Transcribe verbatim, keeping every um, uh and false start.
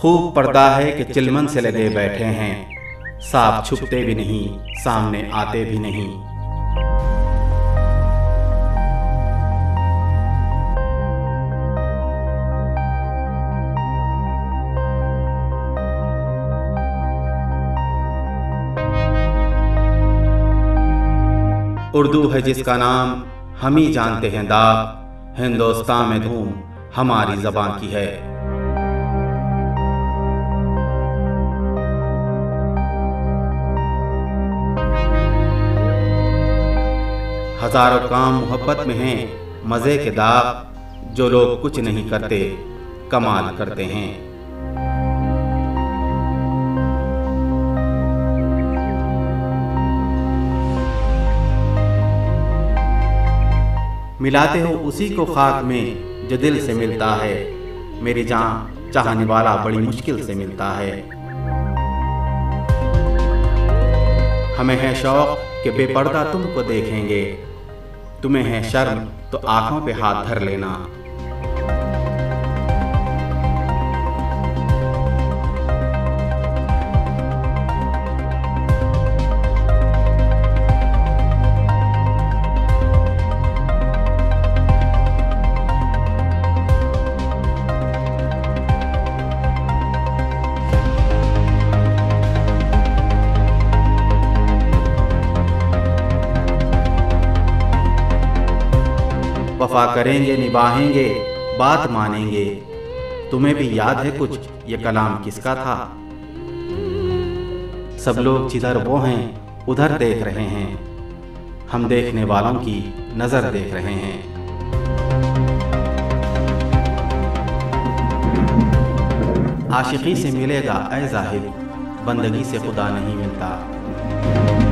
खूब पड़ता है कि चिलमन से लगे बैठे हैं, सांप छुपते भी नहीं, सामने आते भी नहीं। उर्दू है जिसका नाम हम ही जानते हैं दाग, हिंदुस्तान में धूम हमारी ज़बान की है। हजारों काम मोहब्बत में हैं, मज़े के दाग, जो लोग कुछ नहीं करते कमाल करते हैं। मिलाते हो उसी को खाक में जो दिल से मिलता है, मेरी जान चाहने वाला बड़ी मुश्किल से मिलता है। हमें है शौक कि बेपर्दा तुमको देखेंगे, तुम्हें है शर्म तो आंखों पे हाथ धर लेना। वफा करेंगे, निभाएंगे, बात मानेंगे, तुम्हें भी याद है कुछ ये कलाम किसका था। सब लोग जिधर वो हैं उधर देख रहे हैं, हम देखने वालों की नजर देख रहे हैं। आशिकी से मिलेगा ऐ जाहिद, बंदगी से खुदा नहीं मिलता।